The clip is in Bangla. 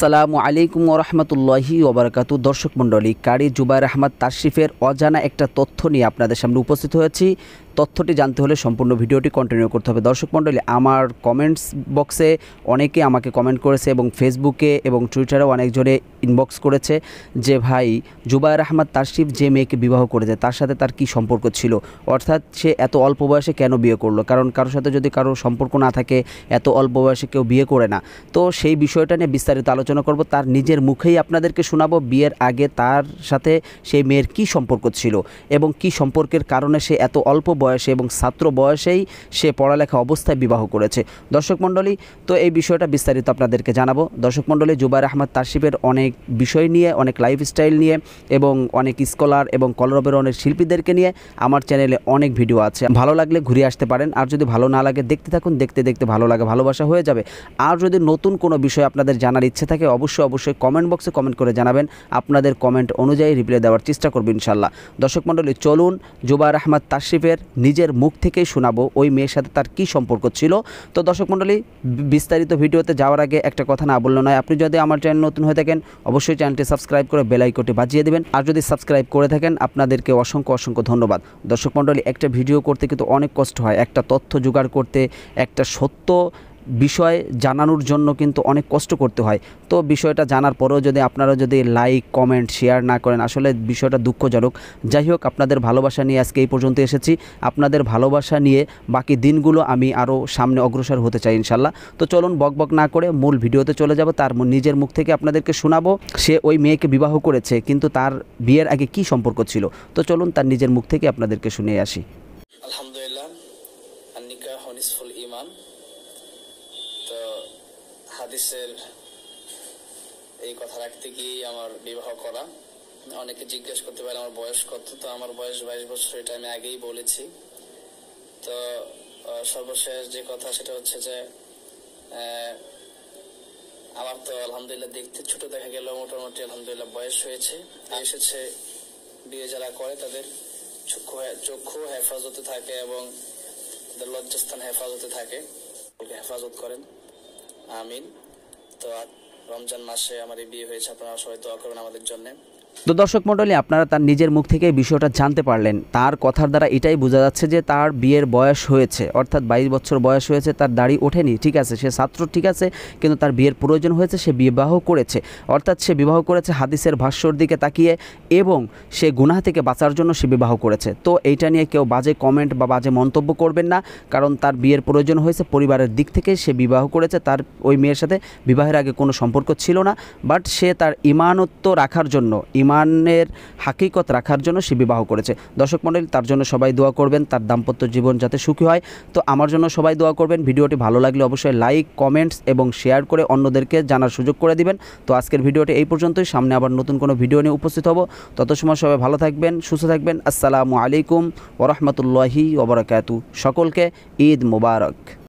আসসালামু আলাইকুম ওয়া রাহমাতুল্লাহি ওয়া বারাকাতু। দর্শক মণ্ডলী, কারি জুবায়ের আহমদ তাশরিফের অজানা একটা তথ্য নিয়ে আপনাদের সামনে উপস্থিত হয়েছি। তথ্যটি জানতে হলে সম্পূর্ণ ভিডিওটি কন্টিনিউ করতে হবে। দর্শক মণ্ডলী, আমার কমেন্টস বক্সে অনেকে আমাকে কমেন্ট করেছে এবং ফেসবুকে এবং টুইটারেও অনেকজনে ইনবক্স করেছে যে ভাই, জুবায়ের আহমদ তাশরিফ যে মেয়েকে বিবাহ করেছে তার সাথে তার কি সম্পর্ক ছিল, অর্থাৎ সে এত অল্প বয়সে কেন বিয়ে করলো? কারণ কারোর সাথে যদি কারোর সম্পর্ক না থাকে এত অল্প বয়সে কেউ বিয়ে করে না। তো সেই বিষয়টা নিয়ে বিস্তারিত আলোচনা করব, তার নিজের মুখেই আপনাদেরকে শোনাবো বিয়ের আগে তার সাথে সেই মেয়ের কি সম্পর্ক ছিল এবং কি সম্পর্কের কারণে সে এত অল্প বয়সে এবং ছাত্র বয়সেই সে পড়ালেখা অবস্থায় বিবাহ করেছে। দর্শক মণ্ডলী, তো এই বিষয়টা বিস্তারিত আপনাদেরকে জানাবো। দর্শক মণ্ডলী, জুবায়ের আহমদ তাশরিফের অনেক বিষয় নিয়ে, অনেক লাইফস্টাইল নিয়ে এবং অনেক স্কলার এবং কলরবের অনেক শিল্পীদেরকে নিয়ে আমার চ্যানেলে অনেক ভিডিও আছে, ভালো লাগলে ঘুরে আসতে পারেন। আর যদি ভালো না লাগে দেখতে থাকুন, দেখতে দেখতে ভালো লাগে ভালোবাসা হয়ে যাবে। আর যদি নতুন কোনো বিষয় আপনাদের জানার ইচ্ছে থাকে অবশ্যই কমেন্ট বক্সে কমেন্ট করে জানাবেন, আপনাদের কমেন্ট অনুযায়ী রিপ্লাই দেওয়ার চেষ্টা করব ইনশাআল্লাহ। দর্শক মণ্ডলী, চলুন জুবায়ের আহমদ তাশরিফের নিজের মুখ থেকেই শোনাবো ওই মেয়ের সাথে তার কি সম্পর্ক ছিল। তো দর্শক মণ্ডলী, বিস্তারিত ভিডিওতে যাওয়ার আগে একটা কথা না বললে নয়, আপনি যদি আমার চ্যানেল নতুন হয়ে থাকেন অবশ্যই চ্যানেলটি সাবস্ক্রাইব করে বেল আইকনটি বাজিয়ে দেবেন। আর যদি সাবস্ক্রাইব করে থাকেন আপনাদেরকে অসংখ্য ধন্যবাদ। দর্শক মণ্ডলী, একটা ভিডিও করতে কিন্তু অনেক কষ্ট হয়, একটা তথ্য জোগাড় করতে, একটা সত্য বিষয় জানানোর জন্য কিন্তু অনেক কষ্ট করতে হয়। তো বিষয়টা জানার পরেও যদি আপনারা যদি লাইক কমেন্ট শেয়ার না করেন, আসলে বিষয়টা দুঃখজনক। যাই হোক, আপনাদের ভালোবাসা নিয়ে আজকে এই পর্যন্ত এসেছি, আপনাদের ভালোবাসা নিয়ে বাকি দিনগুলো আমি আরও সামনে অগ্রসর হতে চাই ইনশাল্লাহ। তো চলুন বকবক না করে মূল ভিডিওতে চলে যাব, তার নিজের মুখ থেকে আপনাদেরকে শোনাবো সে ওই মেয়েকে বিবাহ করেছে কিন্তু তার বিয়ের আগে কি সম্পর্ক ছিল। তো চলুন তার নিজের মুখ থেকে আপনাদেরকে শুনে আসি। আলহামদুলিল্লাহ, হাদিসের এই কথা রাখতে গিয়ে আমার বিবাহ করা। অনেকে জিজ্ঞাসা করতে পারে আমার বয়স কত, তো আমার বয়স 22 বছর, এটা আমি আগেই বলেছি। তো সর্বশেষ যে কথা সেটা হচ্ছে যে আমার তো আলহামদুলিল্লাহ দেখতে ছোট দেখা গেল, মোটামুটি আলহামদুলিল্লাহ বয়স হয়েছে এসেছে। বিয়ে যারা করে তাদের চক্ষু হেফাজতে থাকে এবং তাদের লজ্জাস্থান হেফাজতে থাকে, হেফাজত করেন, আমিন। তো রমজান মাসে আমার এই বিয়ে হয়েছে, আপনারা সবাই দোয়া করবেন আমাদের জন্য। তো দর্শক মণ্ডলী, আপনারা তার নিজের মুখ থেকে বিষয়টা জানতে পারলেন। তার কথার দ্বারা এটাই বোঝা যাচ্ছে যে তার বিয়ের বয়স হয়েছে, অর্থাৎ 22 বছর বয়স হয়েছে, তার দাড়ি ওঠেনি, ঠিক আছে, সে ছাত্র, ঠিক আছে, কিন্তু তার বিয়ের প্রয়োজন হয়েছে, সে বিবাহ করেছে। অর্থাৎ সে বিবাহ করেছে হাদিসের ভাষ্যর দিকে তাকিয়ে এবং সে গুনাহ থেকে বাঁচার জন্য সে বিবাহ করেছে। তো এইটা নিয়ে কেউ বাজে কমেন্ট বা বাজে মন্তব্য করবেন না, কারণ তার বিয়ের প্রয়োজন হয়েছে, পরিবারের দিক থেকে সে বিবাহ করেছে। তার ওই মেয়ের সাথে বিবাহের আগে কোনো সম্পর্ক ছিল না, বাট সে তার ইমানত্ব রাখার জন্য, ইমানের হাকিকত রাখার জন্য সে বিবাহ করেছে। দর্শক মণ্ডলী, তার জন্য সবাই দোয়া করবেন, তার দাম্পত্য জীবন যাতে সুখী হয়। তো আমার জন্য সবাই দোয়া করবেন। ভিডিওটি ভালো লাগলে অবশ্যই লাইক কমেন্টস এবং শেয়ার করে অন্যদেরকে জানার সুযোগ করে দিবেন। তো আজকের ভিডিওটি এই পর্যন্তই, সামনে আবার নতুন কোনো ভিডিও নিয়ে উপস্থিত হব। তত সময় সবাই ভালো থাকবেন, সুস্থ থাকবেন। আসসালামু আলাইকুম ওয়া রাহমাতুল্লাহি ওয়া বারাকাতুহু। সকলকে ঈদ মোবারক।